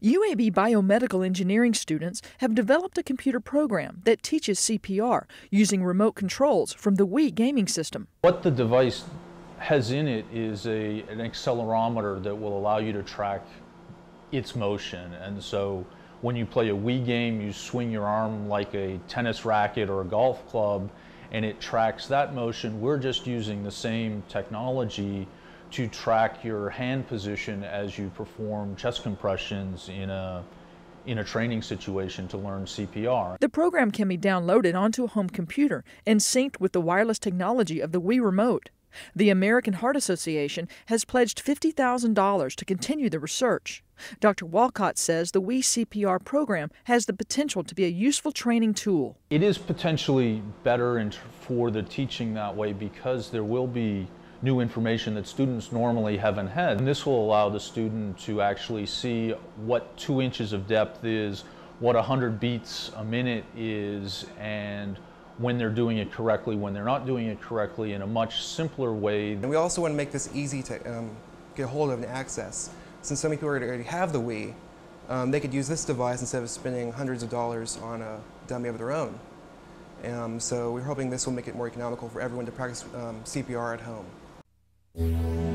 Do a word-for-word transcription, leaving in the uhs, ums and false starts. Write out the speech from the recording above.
U A B biomedical engineering students have developed a computer program that teaches C P R using remote controls from the Wii gaming system. What the device has in it is a, an accelerometer that will allow you to track its motion, and so when you play a Wii game, you swing your arm like a tennis racket or a golf club, and it tracks that motion. We're just using the same technology to track your hand position as you perform chest compressions in a, in a training situation to learn C P R. The program can be downloaded onto a home computer and synced with the wireless technology of the Wii remote. The American Heart Association has pledged fifty thousand dollars to continue the research. Doctor Walcott says the Wii C P R program has the potential to be a useful training tool. It is potentially better in for the teaching that way because there will be new information that students normally haven't had. And this will allow the student to actually see what two inches of depth is, what one hundred beats a minute is, and when they're doing it correctly, when they're not doing it correctly, in a much simpler way. And we also want to make this easy to um, get hold of and access. Since so many people already have the Wii, um, they could use this device instead of spending hundreds of dollars on a dummy of their own. Um, so we're hoping this will make it more economical for everyone to practice um, C P R at home.